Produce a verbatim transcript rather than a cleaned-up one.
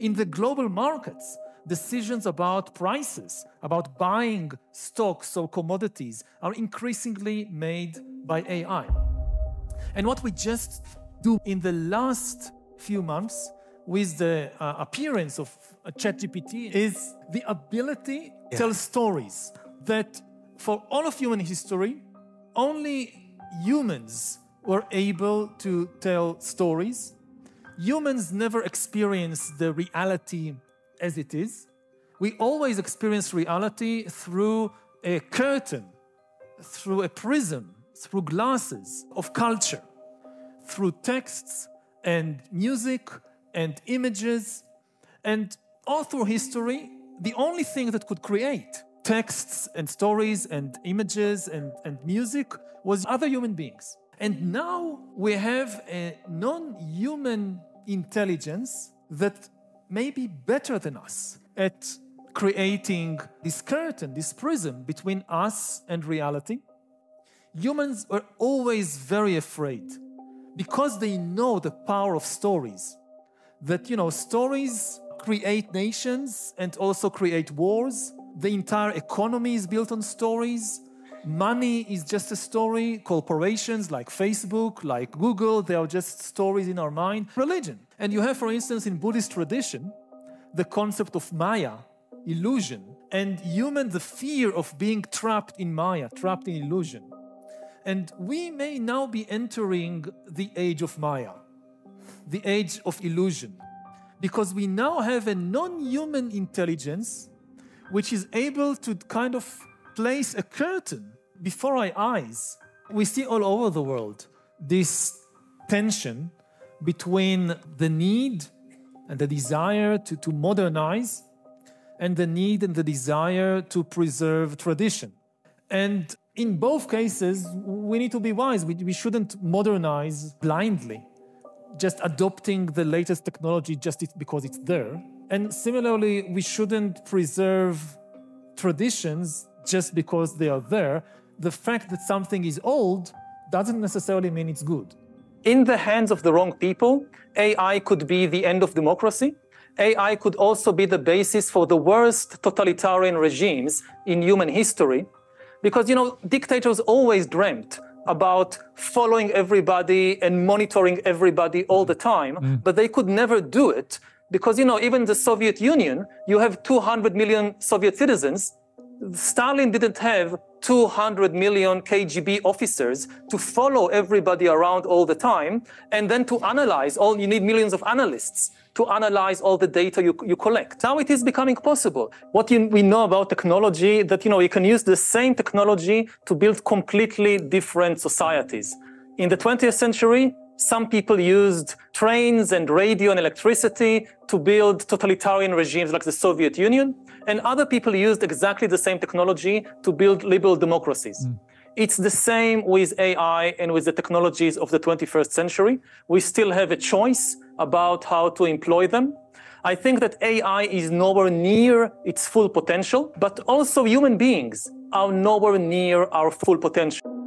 In the global markets, decisions about prices, about buying stocks or commodities are increasingly made by A I. And what we just do in the last few months with the uh, appearance of uh, ChatGPT is the ability to tell stories that for all of human history, only humans were able to tell stories. Humans never experienced the reality as it is. We always experience reality through a curtain, through a prism, through glasses of culture, through texts and music and images. And all through history, the only thing that could create texts and stories and images and, and music was other human beings. And now we have a non-human intelligence that may be better than us at creating this curtain, this prism between us and reality. Humans are always very afraid because they know the power of stories. That, you know, stories create nations and also create wars. The entire economy is built on stories. Money is just a story. Corporations like Facebook, like Google, they are just stories in our mind. Religion. And you have, for instance, in Buddhist tradition, the concept of Maya, illusion, and human, the fear of being trapped in Maya, trapped in illusion. And we may now be entering the age of Maya, the age of illusion, because we now have a non-human intelligence which is able to kind of place a curtain before our eyes. We see all over the world this tension between the need and the desire to, to modernize and the need and the desire to preserve tradition. And in both cases, we need to be wise. We, we shouldn't modernize blindly, just adopting the latest technology just because it's there. And similarly, we shouldn't preserve traditions just because they are there. The fact that something is old doesn't necessarily mean it's good. In the hands of the wrong people, A I could be the end of democracy. A I could also be the basis for the worst totalitarian regimes in human history. Because, you know, dictators always dreamt about following everybody and monitoring everybody all the time, mm. but they could never do it. Because, you know, even the Soviet Union, you have two hundred million Soviet citizens. Stalin didn't have two hundred million K G B officers to follow everybody around all the time, and then to analyze all, you need millions of analysts to analyze all the data you, you collect. Now it is becoming possible. What you, we know about technology, that, you know, you can use the same technology to build completely different societies. In the twentieth century, some people used trains and radio and electricity to build totalitarian regimes like the Soviet Union, and other people used exactly the same technology to build liberal democracies. Mm. It's the same with A I and with the technologies of the twenty-first century. We still have a choice about how to employ them. I think that A I is nowhere near its full potential, but also human beings are nowhere near our full potential.